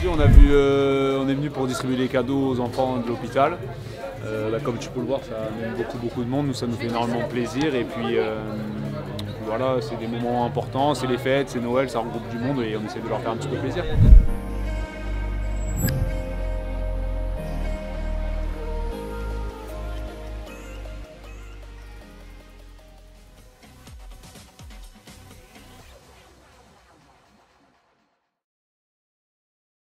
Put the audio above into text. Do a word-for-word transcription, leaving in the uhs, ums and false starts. aujourd'hui on, euh, on est venu pour distribuer les cadeaux aux enfants de l'hôpital. Euh, bah, comme tu peux le voir, ça amène beaucoup, beaucoup de monde, nous ça nous fait énormément plaisir et puis euh, voilà, c'est des moments importants, c'est les fêtes, c'est Noël, ça regroupe du monde et on essaie de leur faire un petit peu plaisir.